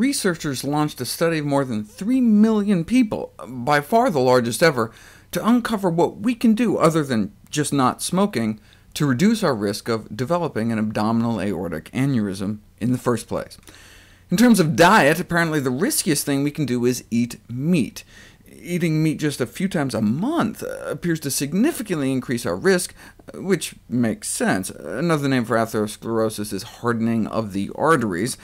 researchers launched a study of more than 3 million people, by far the largest ever, to uncover what we can do, other than just not smoking, to reduce our risk of developing an abdominal aortic aneurysm in the first place. In terms of diet, apparently the riskiest thing we can do is eat meat. Eating meat just a few times a month appears to significantly increase our risk, which makes sense. Another name for atherosclerosis is hardening of the arteries.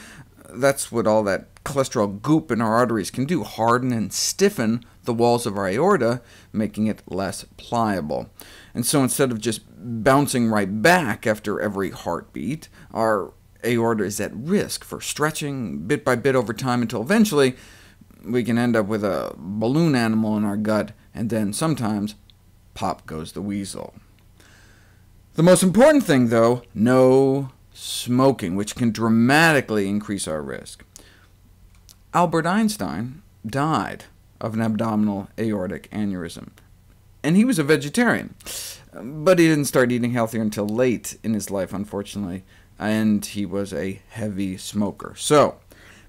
That's what all that cholesterol goop in our arteries can do, harden and stiffen the walls of our aorta, making it less pliable. And so instead of just bouncing right back after every heartbeat, our aorta is at risk for stretching bit by bit over time until eventually we can end up with a balloon animal in our gut, and then sometimes pop goes the weasel. The most important thing, though, no smoking, which can dramatically increase our risk. Albert Einstein died of an abdominal aortic aneurysm, and he was a vegetarian, but he didn't start eating healthier until late in his life, unfortunately, and he was a heavy smoker. So,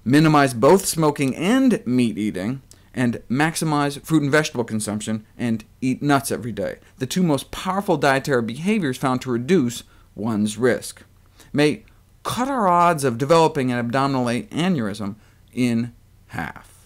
minimize both smoking and meat eating, and maximize fruit and vegetable consumption, and eat nuts every day, the two most powerful dietary behaviors found to reduce one's risk. May cut our odds of developing an abdominal aneurysm in half.